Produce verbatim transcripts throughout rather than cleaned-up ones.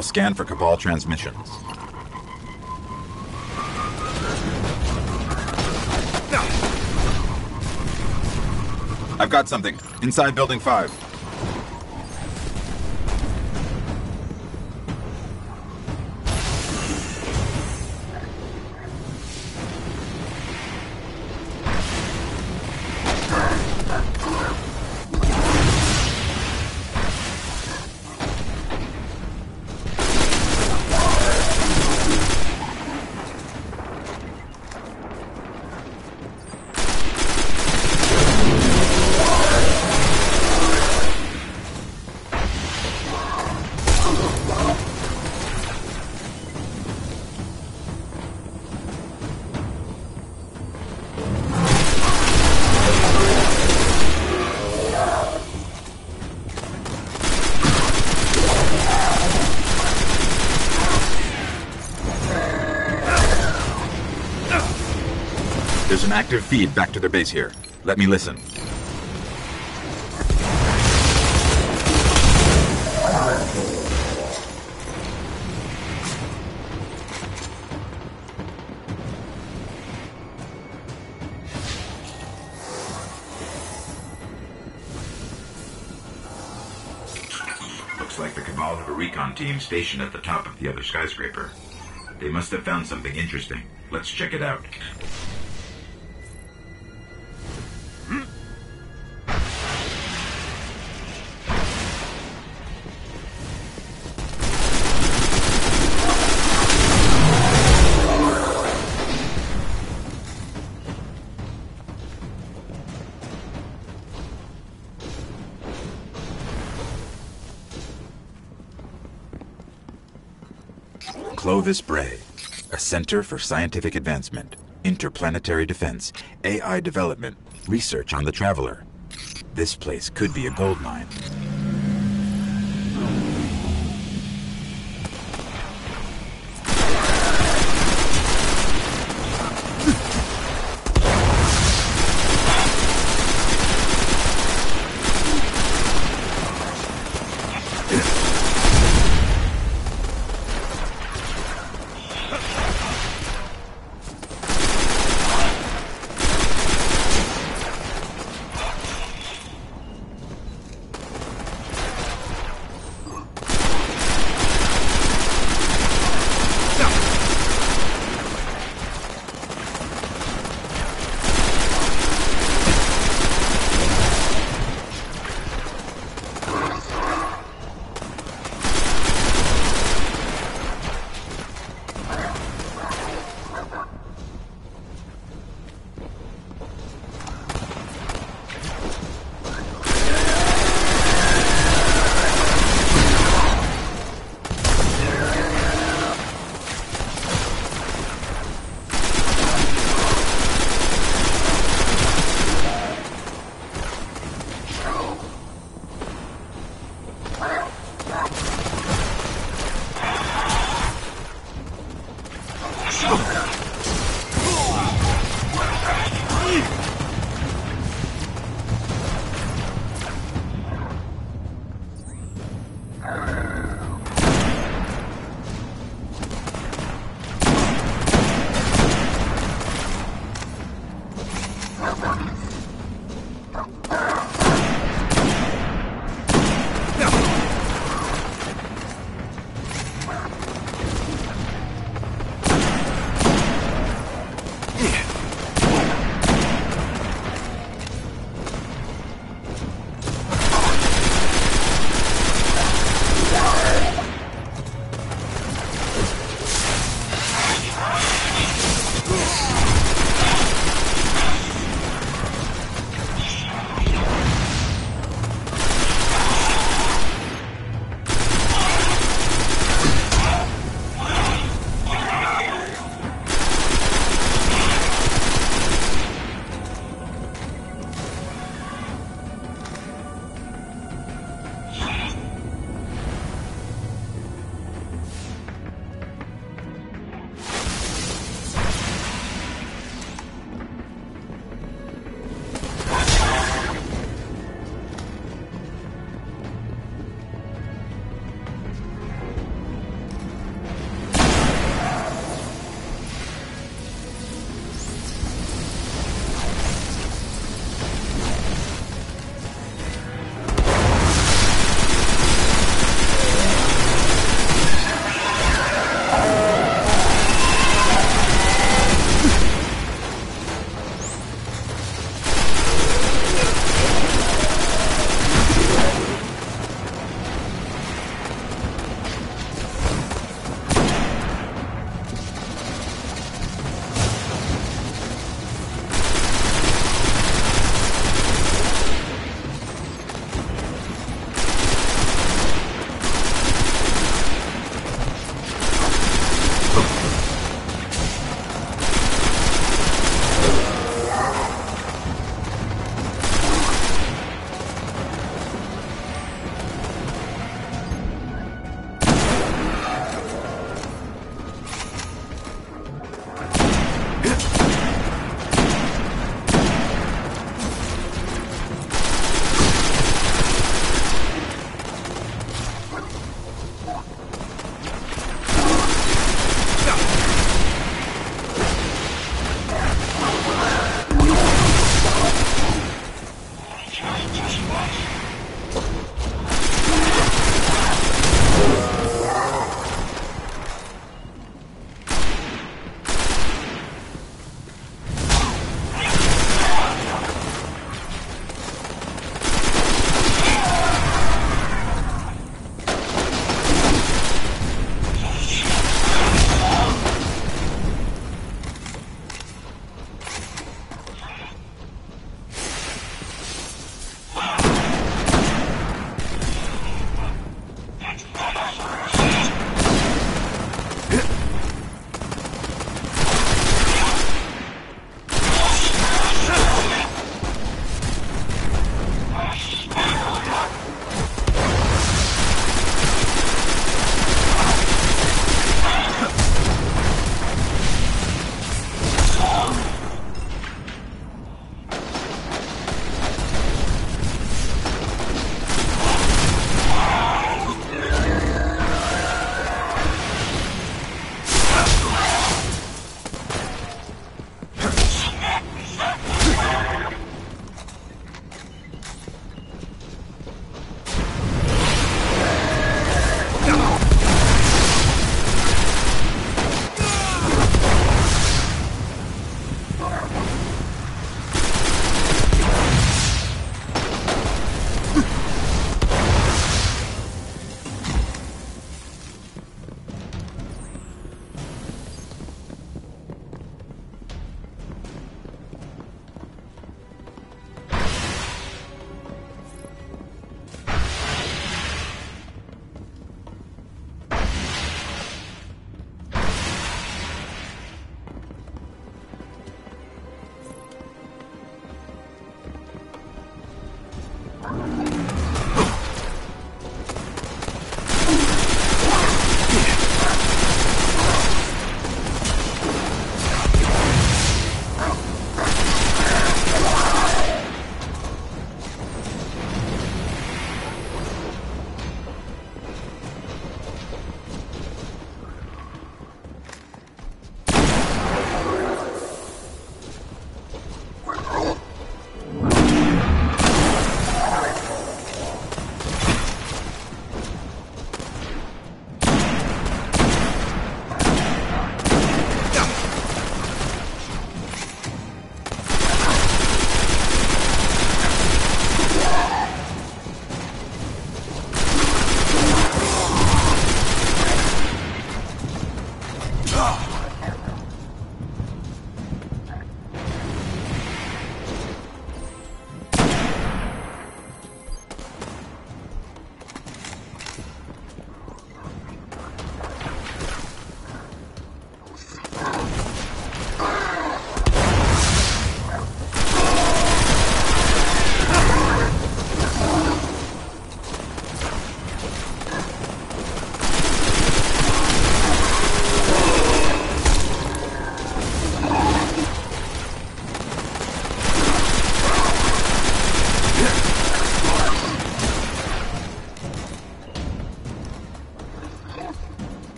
I'll scan for Cabal transmissions. I've got something. Inside Building five. There's an active feed back to their base here. Let me listen. Looks like the Cabal have a recon team stationed at the top of the other skyscraper. They must have found something interesting. Let's check it out. Nova Bray, a center for scientific advancement, interplanetary defense, A I development, research on the Traveler. This place could be a gold mine.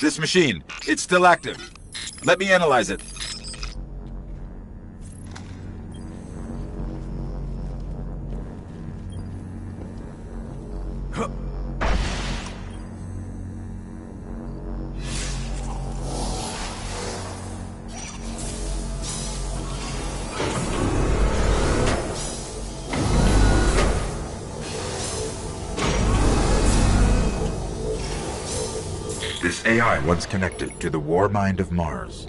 This machine, it's still active. Let me analyze it. This A I once connected to the Warmind of Mars.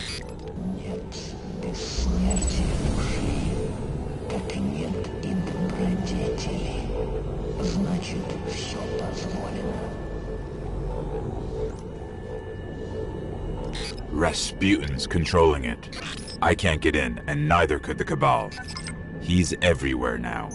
Rasputin's controlling it. I can't get in, and neither could the Cabal. He's everywhere now.